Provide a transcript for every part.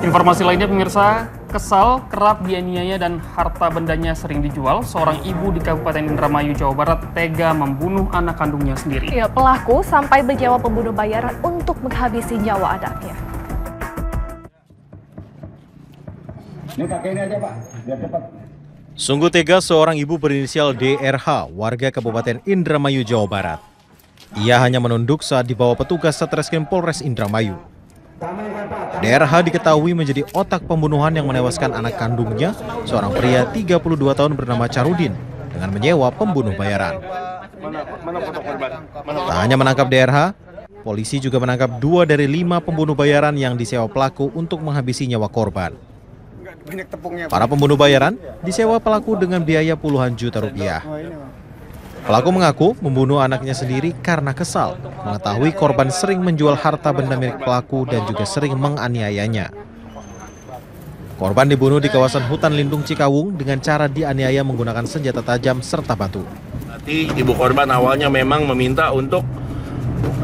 Informasi lainnya pemirsa, kesal, kerap dianiaya dan harta bendanya sering dijual, seorang ibu di Kabupaten Indramayu, Jawa Barat tega membunuh anak kandungnya sendiri. Ya, pelaku sampai menyewa pembunuh bayaran untuk menghabisi nyawa anaknya. Ini pakai ini aja, Pak. Biar cepat. Sungguh tega seorang ibu berinisial DRH, warga Kabupaten Indramayu, Jawa Barat. Ia hanya menunduk saat dibawa petugas Satreskrim Polres Indramayu. DRH diketahui menjadi otak pembunuhan yang menewaskan anak kandungnya, seorang pria 32 tahun bernama Carudin, dengan menyewa pembunuh bayaran. Tak hanya menangkap DRH, polisi juga menangkap 2 dari 5 pembunuh bayaran yang disewa pelaku untuk menghabisi nyawa korban. Para pembunuh bayaran disewa pelaku dengan biaya puluhan juta rupiah. Pelaku mengaku membunuh anaknya sendiri karena kesal, mengetahui korban sering menjual harta benda milik pelaku dan juga sering menganiayanya. Korban dibunuh di kawasan hutan lindung Cikawung dengan cara dianiaya menggunakan senjata tajam serta batu. Ibu korban awalnya memang meminta untuk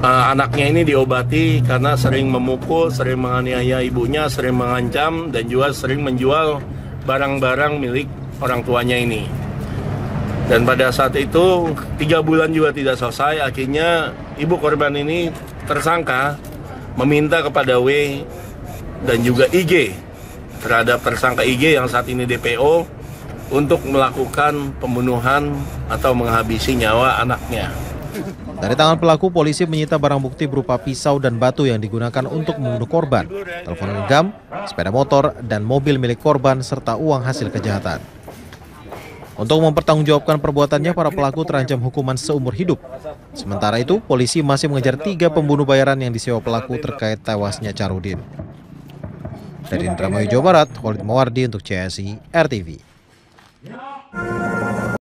anaknya ini diobati karena sering memukul, sering menganiaya ibunya, sering mengancam, dan juga sering menjual barang-barang milik orang tuanya ini. Dan pada saat itu 3 bulan juga tidak selesai, akhirnya ibu korban ini tersangka meminta kepada W dan juga IG, terhadap tersangka IG yang saat ini DPO, untuk melakukan pembunuhan atau menghabisi nyawa anaknya. Dari tangan pelaku, polisi menyita barang bukti berupa pisau dan batu yang digunakan untuk membunuh korban, telepon genggam, sepeda motor, dan mobil milik korban serta uang hasil kejahatan. Untuk mempertanggungjawabkan perbuatannya, para pelaku terancam hukuman seumur hidup. Sementara itu, polisi masih mengejar 3 pembunuh bayaran yang disewa pelaku terkait tewasnya Carudin. Dari Indramayu, Jawa Barat, Kholid Mawardi untuk CSI RTV.